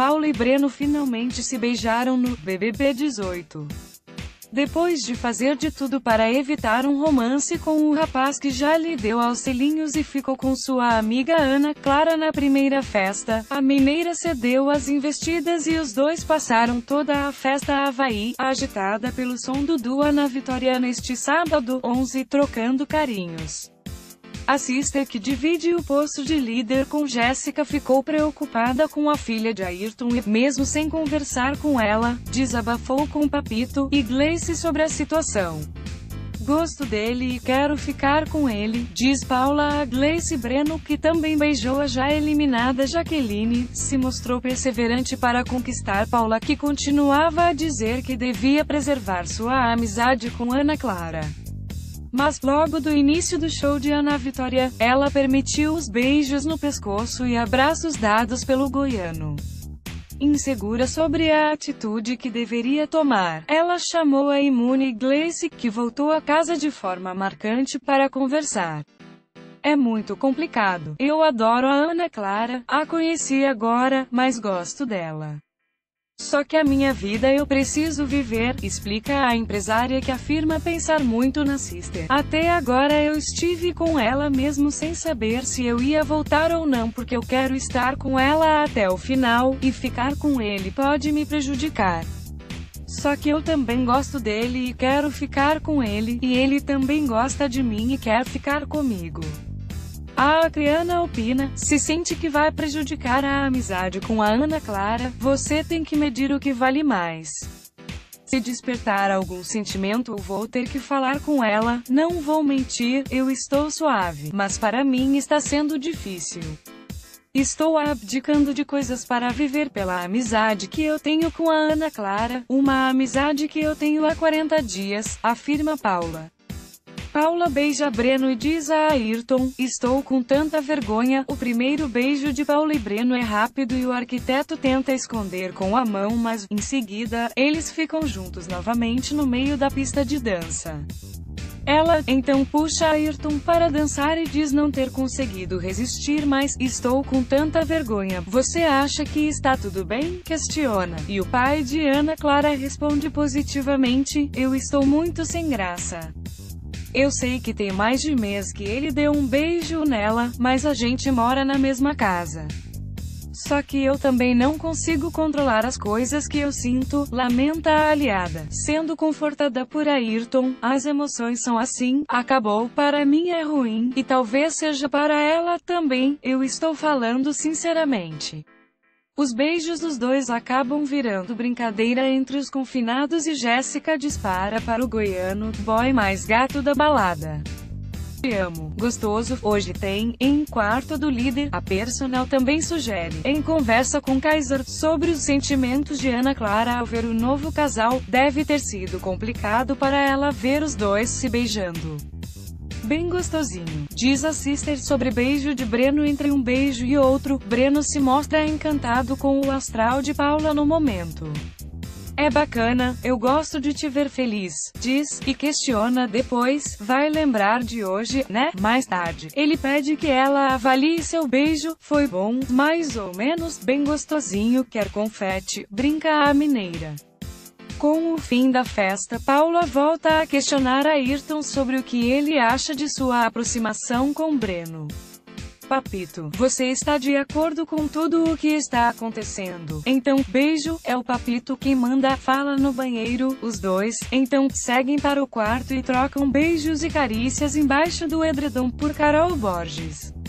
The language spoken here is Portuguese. Paula e Breno finalmente se beijaram no BBB18. Depois de fazer de tudo para evitar um romance com o rapaz que já lhe deu aos selinhos e ficou com sua amiga Ana Clara na primeira festa, a mineira cedeu às investidas e os dois passaram toda a festa Havaí, agitada pelo som do Dua na Vitória neste sábado 11, trocando carinhos. A sister que divide o posto de líder com Jéssica ficou preocupada com a filha de Ayrton e, mesmo sem conversar com ela, desabafou com Papito e Gleice sobre a situação. Gosto dele e quero ficar com ele, diz Paula a Gleice. Breno, que também beijou a já eliminada Jaqueline, se mostrou perseverante para conquistar Paula, que continuava a dizer que devia preservar sua amizade com Ana Clara. Mas logo do início do show de Ana Vitória, ela permitiu os beijos no pescoço e abraços dados pelo goiano. Insegura sobre a atitude que deveria tomar, ela chamou a imune Gleice, que voltou a casa de forma marcante, para conversar. É muito complicado. Eu adoro a Ana Clara, a conheci agora, mas gosto dela. Só que a minha vida eu preciso viver, explica a empresária, que afirma pensar muito na sister. Até agora eu estive com ela mesmo sem saber se eu ia voltar ou não, porque eu quero estar com ela até o final, e ficar com ele pode me prejudicar. Só que eu também gosto dele e quero ficar com ele, e ele também gosta de mim e quer ficar comigo. A acriana opina, se sente que vai prejudicar a amizade com a Ana Clara, você tem que medir o que vale mais. Se despertar algum sentimento, eu vou ter que falar com ela, não vou mentir, eu estou suave, mas para mim está sendo difícil. Estou abdicando de coisas para viver pela amizade que eu tenho com a Ana Clara, uma amizade que eu tenho há 40 dias, afirma Paula. Paula beija Breno e diz a Ayrton, estou com tanta vergonha. O primeiro beijo de Paula e Breno é rápido e o arquiteto tenta esconder com a mão, mas, em seguida, eles ficam juntos novamente no meio da pista de dança. Ela, então, puxa Ayrton para dançar e diz não ter conseguido resistir mais, estou com tanta vergonha, você acha que está tudo bem? Questiona, e o pai de Ana Clara responde positivamente, eu estou muito sem graça. Eu sei que tem mais de mês que ele deu um beijo nela, mas a gente mora na mesma casa. Só que eu também não consigo controlar as coisas que eu sinto, lamenta a aliada. Sendo confortada por Ayrton, as emoções são assim, acabou, para mim é ruim, e talvez seja para ela também, eu estou falando sinceramente. Os beijos dos dois acabam virando brincadeira entre os confinados e Jéssica dispara para o goiano, boy mais gato da balada. Te amo, gostoso, hoje tem, em quarto do líder. A personal também sugere, em conversa com Kaiser, sobre os sentimentos de Ana Clara ao ver o novo casal, deve ter sido complicado para ela ver os dois se beijando. Bem gostosinho, diz a sister sobre beijo de Breno. Entre um beijo e outro, Breno se mostra encantado com o astral de Paula no momento. É bacana, eu gosto de te ver feliz, diz, e questiona depois, vai lembrar de hoje, né? Mais tarde, ele pede que ela avalie seu beijo, foi bom, mais ou menos, bem gostosinho, quer confete, brinca a mineira. Com o fim da festa, Paula volta a questionar Ayrton sobre o que ele acha de sua aproximação com Breno. Papito, você está de acordo com tudo o que está acontecendo? Então, beijo, é o Papito quem manda, fala no banheiro. Os dois, então, seguem para o quarto e trocam beijos e carícias embaixo do edredom por Carol Borges.